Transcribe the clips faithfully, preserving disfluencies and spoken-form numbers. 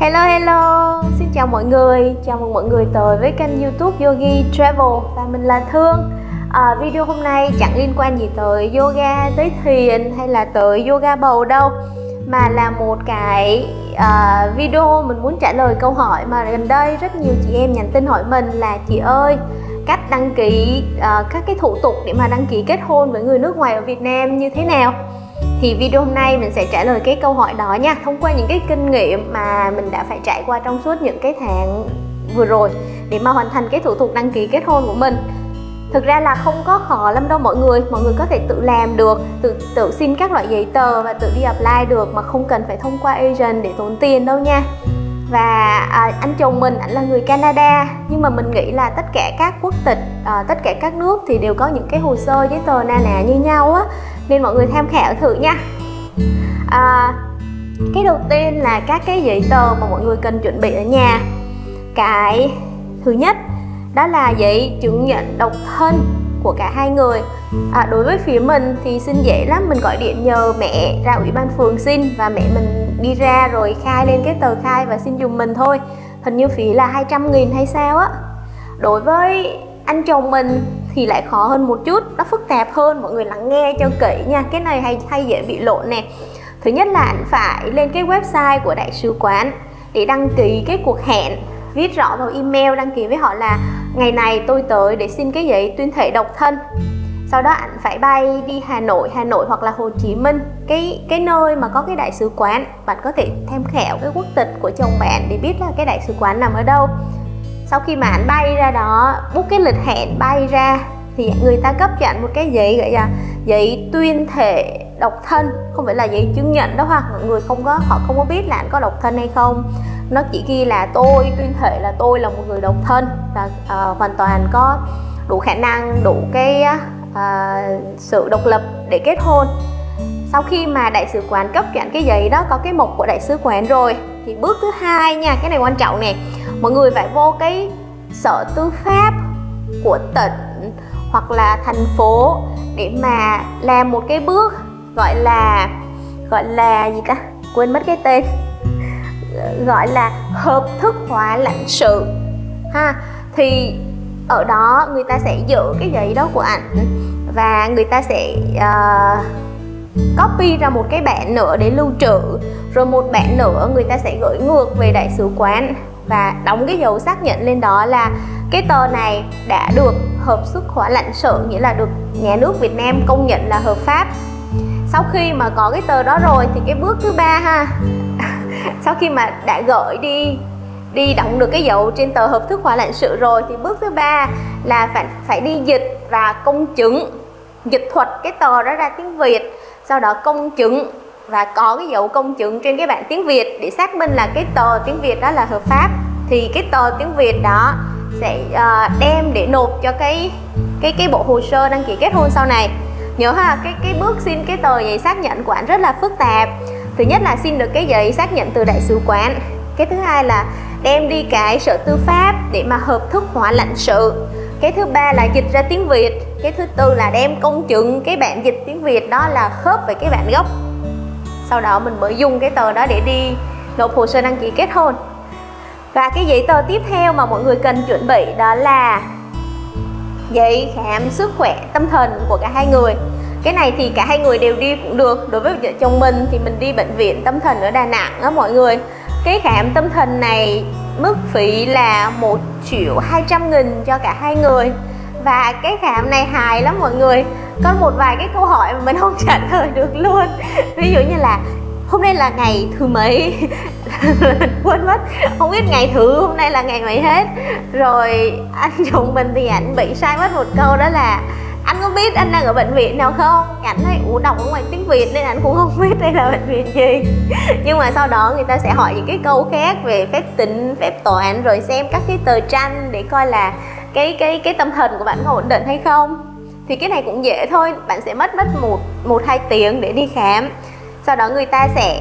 Hello hello, xin chào mọi người, chào mừng mọi người tới với kênh YouTube Yogi Travel và mình là Thương. À, video hôm nay chẳng liên quan gì tới yoga, tới thiền hay là tới yoga bầu đâu, mà là một cái à, video mình muốn trả lời câu hỏi mà gần đây rất nhiều chị em nhắn tin hỏi mình là: chị ơi, cách đăng ký à, các cái thủ tục để mà đăng ký kết hôn với người nước ngoài ở Việt Nam như thế nào? Thì video hôm nay mình sẽ trả lời cái câu hỏi đó nha, thông qua những cái kinh nghiệm mà mình đã phải trải qua trong suốt những cái tháng vừa rồi để mà hoàn thành cái thủ tục đăng ký kết hôn của mình. Thực ra là không có khó lắm đâu mọi người, mọi người có thể tự làm được, tự, tự xin các loại giấy tờ và tự đi apply được mà không cần phải thông qua agent để tốn tiền đâu nha. Và à, anh chồng mình, anh là người Canada, nhưng mà mình nghĩ là tất cả các quốc tịch, à, tất cả các nước thì đều có những cái hồ sơ giấy tờ na ná như nhau á, nên mọi người tham khảo thử nha. à, Cái đầu tiên là các cái giấy tờ mà mọi người cần chuẩn bị ở nhà. Cái thứ nhất đó là giấy chứng nhận độc thân của cả hai người. à, Đối với phía mình thì xin dễ lắm, mình gọi điện nhờ mẹ ra ủy ban phường xin, và mẹ mình đi ra rồi khai lên cái tờ khai và xin giùm mình thôi. Hình như phí là hai trăm nghìn hay sao á. Đối với anh chồng mình thì lại khó hơn một chút, nó phức tạp hơn, mọi người lắng nghe cho kỹ nha, cái này hay, hay dễ bị lộn nè. Thứ nhất là anh phải lên cái website của đại sứ quán để đăng ký cái cuộc hẹn, viết rõ vào email đăng ký với họ là ngày này tôi tới để xin cái giấy tuyên thệ độc thân. Sau đó anh phải bay đi Hà Nội, Hà Nội hoặc là Hồ Chí Minh, cái cái nơi mà có cái đại sứ quán. Bạn có thể tham khảo cái quốc tịch của chồng bạn để biết là cái đại sứ quán nằm ở đâu. Sau khi mà anh bay ra đó, book cái lịch hẹn bay ra thì người ta cấp cho anh một cái giấy gọi là giấy tuyên thệ độc thân, không phải là giấy chứng nhận đâu ha. Mọi người không có, họ không có biết là anh có độc thân hay không. Nó chỉ ghi là tôi tuyên thệ là tôi là một người độc thân và uh, hoàn toàn có đủ khả năng, đủ cái uh, sự độc lập để kết hôn. Sau khi mà đại sứ quán cấp cho anh cái giấy đó, có cái mộc của đại sứ quán rồi, thì bước thứ hai nha, cái này quan trọng nè, mọi người phải vô cái sở tư pháp của tỉnh hoặc là thành phố để mà làm một cái bước gọi là gọi là gì ta quên mất cái tên, gọi là hợp thức hóa lãnh sự ha. Thì ở đó người ta sẽ giữ cái giấy đó của ảnh và người ta sẽ uh, copy ra một cái bản nữa để lưu trữ, rồi một bản nữa người ta sẽ gửi ngược về đại sứ quán và đóng cái dấu xác nhận lên đó là cái tờ này đã được hợp thức hóa lãnh sự, nghĩa là được nhà nước Việt Nam công nhận là hợp pháp. Sau khi mà có cái tờ đó rồi thì cái bước thứ ba ha, sau khi mà đã gửi đi đi đóng được cái dấu trên tờ hợp thức hóa lãnh sự rồi thì bước thứ ba là phải phải đi dịch và công chứng, dịch thuật cái tờ đó ra tiếng Việt, sau đó công chứng và có cái dấu công chứng trên cái bản tiếng Việt để xác minh là cái tờ tiếng Việt đó là hợp pháp. Thì cái tờ tiếng Việt đó sẽ uh, đem để nộp cho cái cái cái bộ hồ sơ đăng ký kết hôn sau này. Nhớ ha, cái cái bước xin cái tờ giấy xác nhận của anh rất là phức tạp. Thứ nhất là xin được cái giấy xác nhận từ đại sứ quán, cái thứ hai là đem đi cái sở tư pháp để mà hợp thức hóa lãnh sự, cái thứ ba là dịch ra tiếng Việt, cái thứ tư là đem công chứng cái bản dịch tiếng Việt đó là khớp với cái bản gốc. Sau đó mình mới dùng cái tờ đó để đi nộp hồ sơ đăng ký kết hôn. Và cái giấy tờ tiếp theo mà mọi người cần chuẩn bị đó là giấy khám sức khỏe tâm thần của cả hai người. Cái này thì cả hai người đều đi cũng được. Đối với vợ chồng mình thì mình đi bệnh viện tâm thần ở Đà Nẵng á mọi người. Cái khám tâm thần này mức phí là một triệu hai trăm nghìn cho cả hai người. Và cái khám này hài lắm mọi người, có một vài cái câu hỏi mà mình không trả lời được luôn. Ví dụ như là hôm nay là ngày thứ mấy quên mất, không biết ngày thứ hôm nay là ngày mấy hết. Rồi anh chồng mình thì ảnh bị sai mất một câu đó là: anh có biết anh đang ở bệnh viện nào không? Ảnh thấy ủ đọc ở ngoài tiếng Việt nên ảnh cũng không biết đây là bệnh viện gì. Nhưng mà sau đó người ta sẽ hỏi những cái câu khác về phép tính, phép toán, rồi xem các cái tờ tranh để coi là cái cái cái tâm thần của bạn có ổn định hay không. Thì cái này cũng dễ thôi, bạn sẽ mất mất một một hai tiếng để đi khám. Sau đó người ta sẽ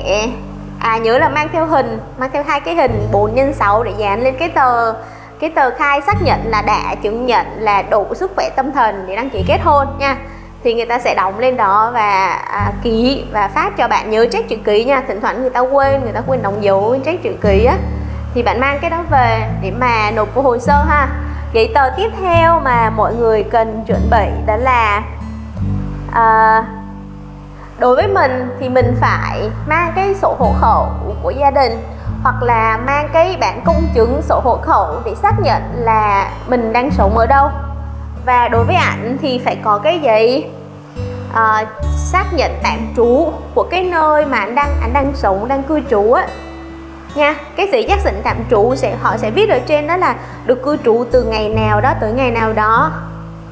à nhớ là mang theo hình, mang theo hai cái hình bốn nhân sáu để dán lên cái tờ cái tờ khai xác nhận là đã chứng nhận là đủ sức khỏe tâm thần để đăng ký kết hôn nha. thì người ta sẽ đóng lên đó và à, ký và phát cho bạn. Nhớ check chữ ký nha, thỉnh thoảng người ta quên, người ta quên đóng dấu check chữ ký á, thì bạn mang cái đó về để mà nộp vào hồ sơ ha. Giấy tờ tiếp theo mà mọi người cần chuẩn bị đó là à, đối với mình thì mình phải mang cái sổ hộ khẩu của gia đình hoặc là mang cái bản công chứng sổ hộ khẩu để xác nhận là mình đang sống ở đâu. Và đối với ảnh thì phải có cái giấy uh, xác nhận tạm trú của cái nơi mà anh đang anh đang sống, đang cư trú á nha. Cái giấy xác nhận tạm trú sẽ họ sẽ viết ở trên đó là được cư trú từ ngày nào đó tới ngày nào đó,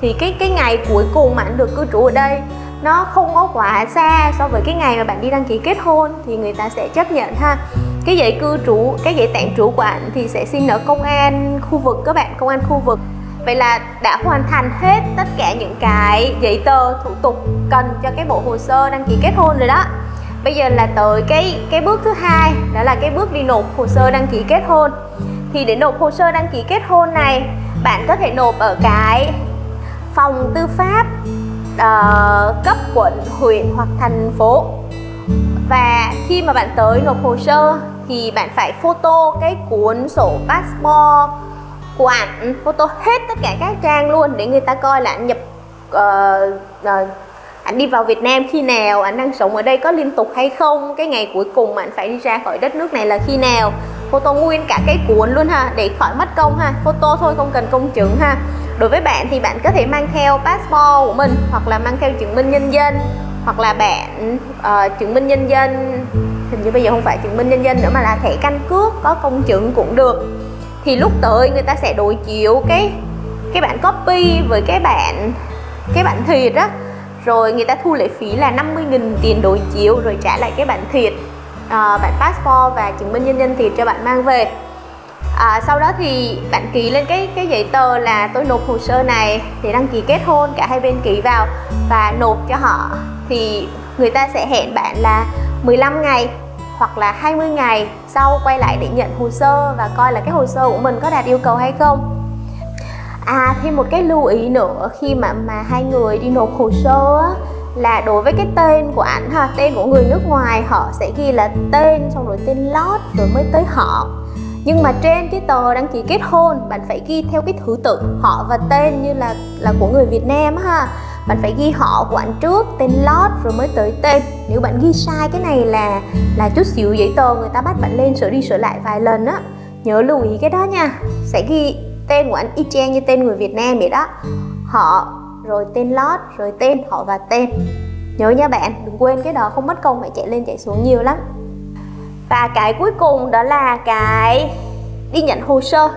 thì cái cái ngày cuối cùng mà anh được cư trú ở đây nó không có quá xa so với cái ngày mà bạn đi đăng ký kết hôn thì người ta sẽ chấp nhận ha. Cái giấy cư trú, cái giấy tạm trú của anh thì sẽ xin ở công an khu vực các bạn, công an khu vực. Vậy là đã hoàn thành hết tất cả những cái giấy tờ thủ tục cần cho cái bộ hồ sơ đăng ký kết hôn rồi đó. Bây giờ là tới cái cái bước thứ hai, đó là cái bước đi nộp hồ sơ đăng ký kết hôn. Thì để nộp hồ sơ đăng ký kết hôn này, bạn có thể nộp ở cái phòng tư pháp uh, cấp quận, huyện hoặc thành phố. Và khi mà bạn tới nộp hồ sơ thì bạn phải photo cái cuốn sổ passport của ảnh, photo hết tất cả các trang luôn để người ta coi là ảnh nhập uh, uh, ảnh đi vào Việt Nam khi nào, ảnh đang sống ở đây có liên tục hay không, cái ngày cuối cùng mà ảnh phải đi ra khỏi đất nước này là khi nào. Photo nguyên cả cái cuốn luôn ha, để khỏi mất công ha, photo thôi không cần công chứng ha. Đối với bạn thì bạn có thể mang theo passport của mình hoặc là mang theo chứng minh nhân dân, hoặc là bạn uh, chứng minh nhân dân, hình như bây giờ không phải chứng minh nhân dân nữa mà là thẻ căn cước có công chứng cũng được. Thì lúc tới người ta sẽ đối chiếu cái cái bản copy với cái bản cái bản thiệt á, rồi người ta thu lệ phí là năm mươi nghìn tiền đối chiếu, rồi trả lại cái bản thiệt, à, bản passport và chứng minh nhân dân thiệt cho bạn mang về. À, sau đó thì bạn ký lên cái cái giấy tờ là tôi nộp hồ sơ này để đăng ký kết hôn, cả hai bên ký vào và nộp cho họ. Thì người ta sẽ hẹn bạn là mười lăm ngày hoặc là hai mươi ngày sau quay lại để nhận hồ sơ và coi là cái hồ sơ của mình có đạt yêu cầu hay không. À, thêm một cái lưu ý nữa khi mà mà hai người đi nộp hồ sơ á, là đối với cái tên của ảnh ha, tên của người nước ngoài họ sẽ ghi là tên, xong rồi tên lót rồi mới tới họ. Nhưng mà trên cái tờ đăng ký kết hôn bạn phải ghi theo cái thứ tự họ và tên như là là của người Việt Nam ha. Bạn phải ghi họ của ảnh trước, tên lót rồi mới tới tên. Nếu bạn ghi sai cái này là là chút xíu giấy tờ người ta bắt bạn lên sửa đi sửa lại vài lần á. Nhớ lưu ý cái đó nha. Sẽ ghi tên của ảnh y chang như tên người Việt Nam vậy đó. Họ, rồi tên lót, rồi tên, họ và tên. Nhớ nha bạn, đừng quên cái đó, không mất công phải chạy lên chạy xuống nhiều lắm. Và cái cuối cùng đó là cái đi nhận hồ sơ.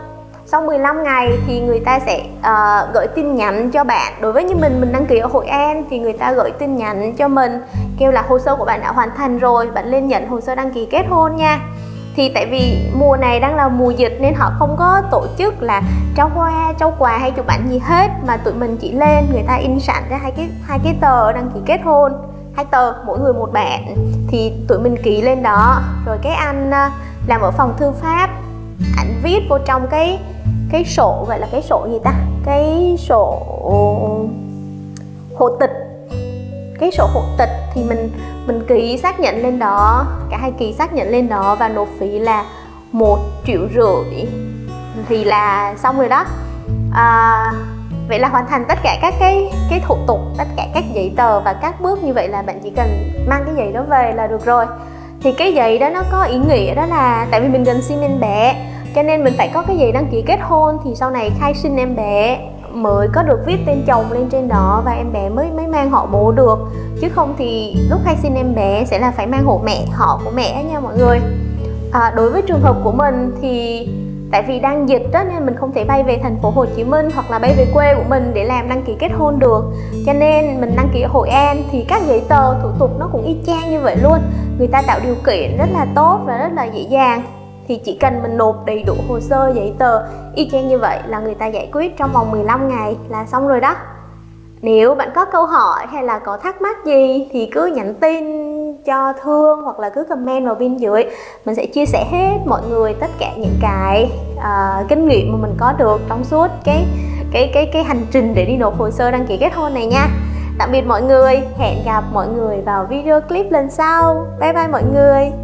Sau mười lăm ngày thì người ta sẽ uh, gửi tin nhắn cho bạn. Đối với như mình, mình đăng ký ở Hội An thì người ta gửi tin nhắn cho mình kêu là hồ sơ của bạn đã hoàn thành rồi, bạn lên nhận hồ sơ đăng ký kết hôn nha. Thì tại vì mùa này đang là mùa dịch nên họ không có tổ chức là trao hoa, trao quà hay chụp ảnh gì hết, mà tụi mình chỉ lên người ta in sẵn ra hai cái, hai cái tờ đăng ký kết hôn, hai tờ mỗi người một bạn, thì tụi mình ký lên đó. Rồi cái anh uh, làm ở phòng thư pháp, ảnh viết vô trong cái cái sổ, vậy là cái sổ gì ta, cái sổ hộ tịch, cái sổ hộ tịch thì mình mình ký xác nhận lên đó, cả hai ký xác nhận lên đó và nộp phí là một triệu rưỡi thì là xong rồi đó. À, vậy là hoàn thành tất cả các cái cái thủ tục, tất cả các giấy tờ và các bước như vậy, là bạn chỉ cần mang cái giấy đó về là được rồi. Thì cái giấy đó nó có ý nghĩa đó là tại vì mình gần sinh em bé cho nên mình phải có cái giấy đăng ký kết hôn, thì sau này khai sinh em bé mới có được viết tên chồng lên trên đó và em bé mới mới mang họ bố được, chứ không thì lúc khai sinh em bé sẽ là phải mang hộ mẹ, họ của mẹ nha mọi người. À, đối với trường hợp của mình thì tại vì đang dịch đó nên mình không thể bay về thành phố Hồ Chí Minh hoặc là bay về quê của mình để làm đăng ký kết hôn được, cho nên mình đăng ký ở Hội An thì các giấy tờ thủ tục nó cũng y chang như vậy luôn. Người ta tạo điều kiện rất là tốt và rất là dễ dàng, thì chỉ cần mình nộp đầy đủ hồ sơ, giấy tờ y chang như vậy là người ta giải quyết trong vòng mười lăm ngày là xong rồi đó. Nếu bạn có câu hỏi hay là có thắc mắc gì thì cứ nhắn tin cho Thương hoặc là cứ comment vào bên dưới, mình sẽ chia sẻ hết mọi người tất cả những cái uh, kinh nghiệm mà mình có được trong suốt cái cái cái cái hành trình để đi nộp hồ sơ đăng ký kết hôn này nha. Tạm biệt mọi người, hẹn gặp mọi người vào video clip lần sau. Bye bye mọi người.